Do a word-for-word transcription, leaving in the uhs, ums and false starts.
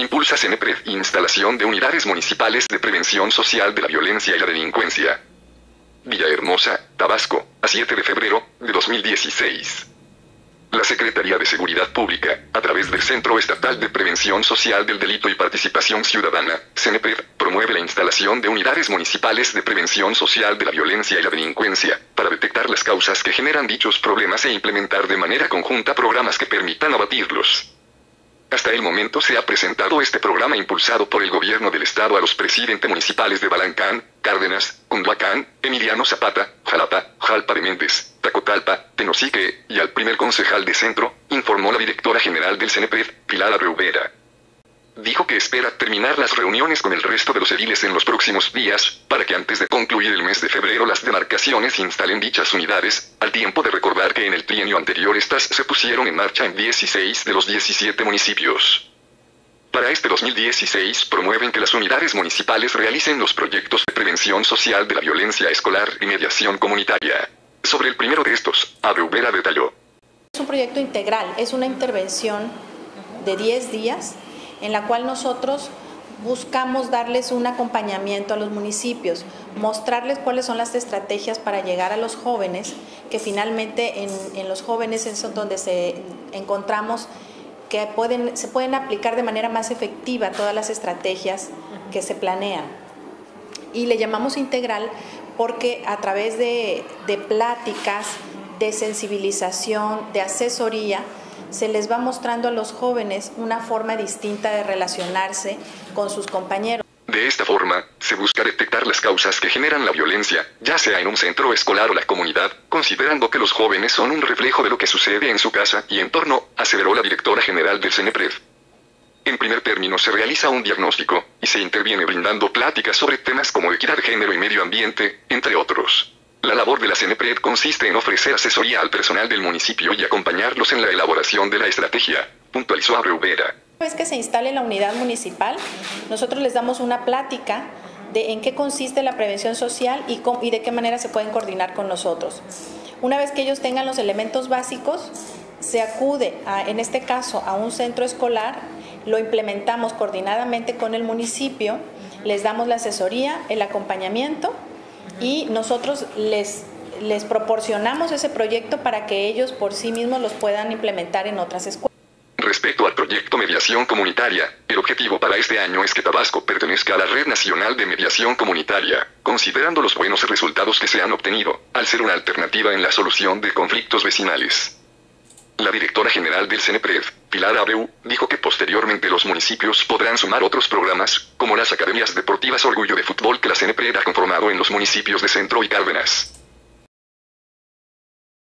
Impulsa CENEPRED instalación de unidades municipales de prevención social de la violencia y la delincuencia. Villahermosa, Tabasco, a siete de febrero de dos mil dieciséis. La Secretaría de Seguridad Pública, a través del Centro Estatal de Prevención Social del Delito y Participación Ciudadana, CENEPRED, promueve la instalación de unidades municipales de prevención social de la violencia y la delincuencia, para detectar las causas que generan dichos problemas e implementar de manera conjunta programas que permitan abatirlos. Hasta el momento se ha presentado este programa impulsado por el Gobierno del Estado a los presidentes municipales de Balancán, Cárdenas, Cunduacán, Emiliano Zapata, Jalapa, Jalpa de Méndez, Tacotalpa, Tenosique, y al primer concejal de Centro, informó la directora general del CENEPRED, Pilar Abreu Vera. Dijo que espera terminar las reuniones con el resto de los ediles en los próximos días, para que antes de concluir el mes de febrero las demarcaciones instalen dichas unidades, al tiempo de recordar que en el trienio anterior estas se pusieron en marcha en dieciséis de los diecisiete municipios. Para este dos mil dieciséis promueven que las unidades municipales realicen los proyectos de prevención social de la violencia escolar y mediación comunitaria. Sobre el primero de estos, Abreu Vera detalló. Es un proyecto integral, es una intervención de diez días, en la cual nosotros buscamos darles un acompañamiento a los municipios, mostrarles cuáles son las estrategias para llegar a los jóvenes, que finalmente en, en los jóvenes es donde se encontramos que pueden, se pueden aplicar de manera más efectiva todas las estrategias que se planean. Y le llamamos integral porque a través de, de pláticas, de sensibilización, de asesoría, se les va mostrando a los jóvenes una forma distinta de relacionarse con sus compañeros. De esta forma, se busca detectar las causas que generan la violencia, ya sea en un centro escolar o la comunidad, considerando que los jóvenes son un reflejo de lo que sucede en su casa y entorno, aseveró la directora general del CENEPRED. En primer término se realiza un diagnóstico, y se interviene brindando pláticas sobre temas como equidad de género y medio ambiente, entre otros. La labor de la CENEPRED consiste en ofrecer asesoría al personal del municipio y acompañarlos en la elaboración de la estrategia, puntualizó Abreu Vera. Una vez que se instale la unidad municipal, nosotros les damos una plática de en qué consiste la prevención social y, cómo, y de qué manera se pueden coordinar con nosotros. Una vez que ellos tengan los elementos básicos, se acude, a, en este caso, a un centro escolar, lo implementamos coordinadamente con el municipio, les damos la asesoría, el acompañamiento, y nosotros les, les proporcionamos ese proyecto para que ellos por sí mismos los puedan implementar en otras escuelas. Respecto al proyecto Mediación Comunitaria, el objetivo para este año es que Tabasco pertenezca a la Red Nacional de Mediación Comunitaria, considerando los buenos resultados que se han obtenido, al ser una alternativa en la solución de conflictos vecinales. La directora general del CENEPRED, Pilar Abreu, dijo que posteriormente los municipios podrán sumar otros programas, como las academias deportivas Orgullo de Fútbol que la CENEPRED ha conformado en los municipios de Centro y Cárdenas.